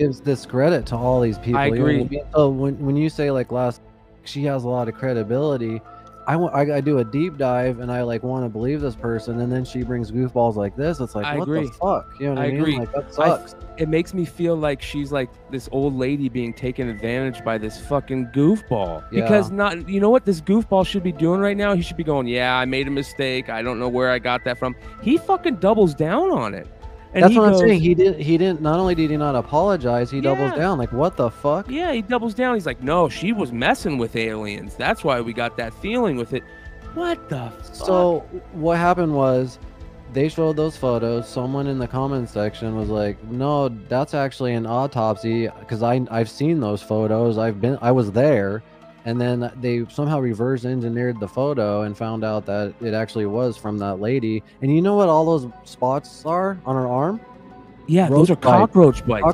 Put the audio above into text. gives this credit to all these people. I agree. You know what I mean? So when you say like last, she has a lot of credibility. I do a deep dive and I like want to believe this person, and then she brings goofballs like this. It's like, I what agree. The fuck? You know what I mean? Agree. Like, that sucks. It makes me feel like she's like this old lady being taken advantage by this fucking goofball. Yeah. Because not, you know what this goofball should be doing right now? He should be going, yeah, I made a mistake. I don't know where I got that from. He fucking doubles down on it. And that's what I'm saying. He didn't. Not only did he not apologize, he doubles down. Like, what the fuck? Yeah, he doubles down. He's like, no, she was messing with aliens. That's why we got that feeling with it. What the fuck? So what happened was, they showed those photos. Someone in the comments section was like, no, that's actually an autopsy, because I've seen those photos. I was there. And then they somehow reverse engineered the photo and found out that it actually was from that lady. And you know what all those spots are on her arm? Yeah, those are cockroach bites.